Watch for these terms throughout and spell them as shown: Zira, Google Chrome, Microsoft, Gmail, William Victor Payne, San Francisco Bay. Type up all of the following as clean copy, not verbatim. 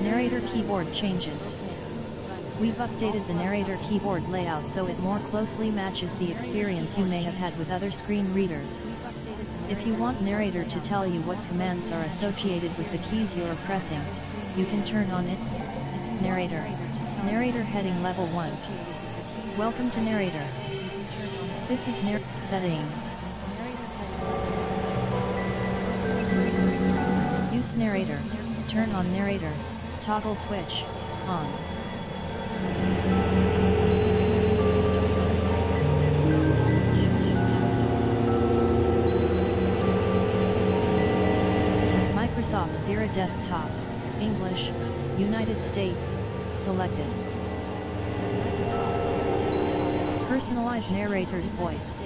Narrator keyboard changes. We've updated the narrator keyboard layout so it more closely matches the experience you may have had with other screen readers. If you want narrator to tell you what commands are associated with the keys you're pressing, you can turn on it. Narrator. Narrator heading level 1. Welcome to narrator. This is narrator settings. Use narrator. Turn on narrator. Toggle switch. On. Microsoft Zira Desktop, English, United States, selected. Personalize narrator's voice.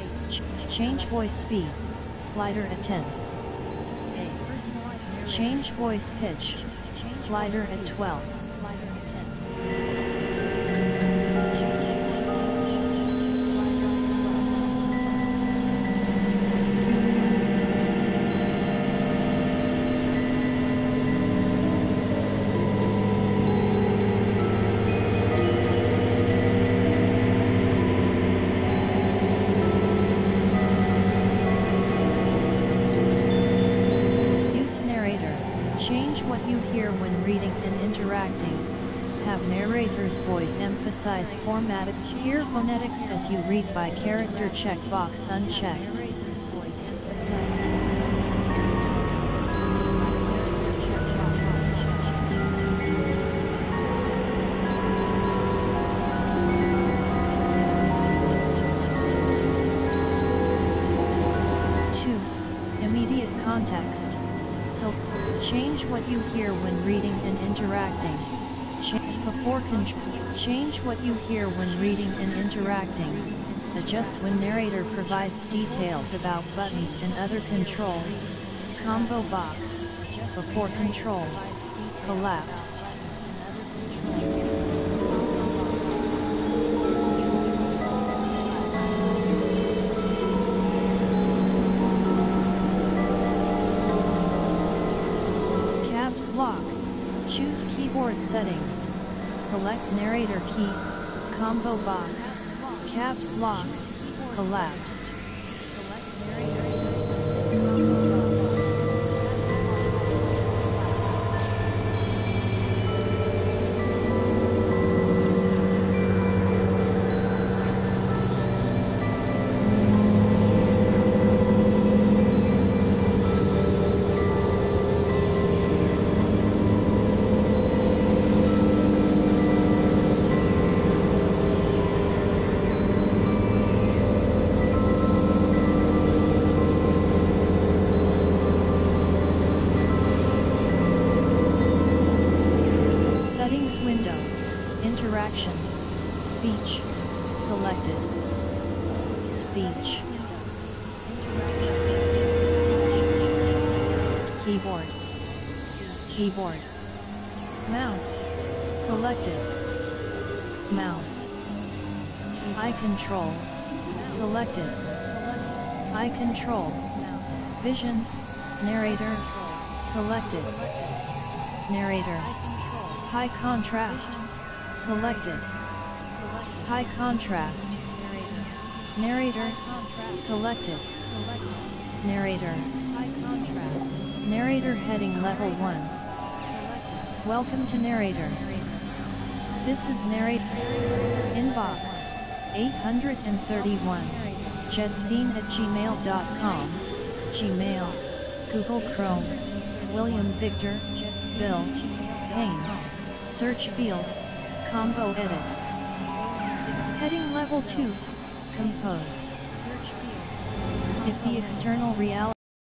Change voice speed, slider at 10. Change voice pitch, slider at 12. Emphasize formatted here phonetics as you read by character checkbox unchecked. Immediate context. So change what you hear when reading and interacting. Before control. Change what you hear when reading and interacting. Adjust when narrator provides details about buttons and other controls. Combo box. Before controls. Collapsed. Caps lock. Choose keyboard settings. Select narrator key, combo box, caps lock, collapsed. Interaction. Speech. Selected. Speech. Keyboard. Keyboard. Mouse. Selected. Mouse. Eye control. Selected. Eye control. Vision. Narrator. Selected. Narrator. High contrast. Selected. High contrast. Narrator. Selected. Narrator. Narrator heading level 1. Welcome to narrator. This is narrator. Inbox. 831. jetscene@gmail.com. Gmail. Google Chrome. William Victor. Bill. Payne. Search field. Combo edit. Heading level 2. Compose. If the external reality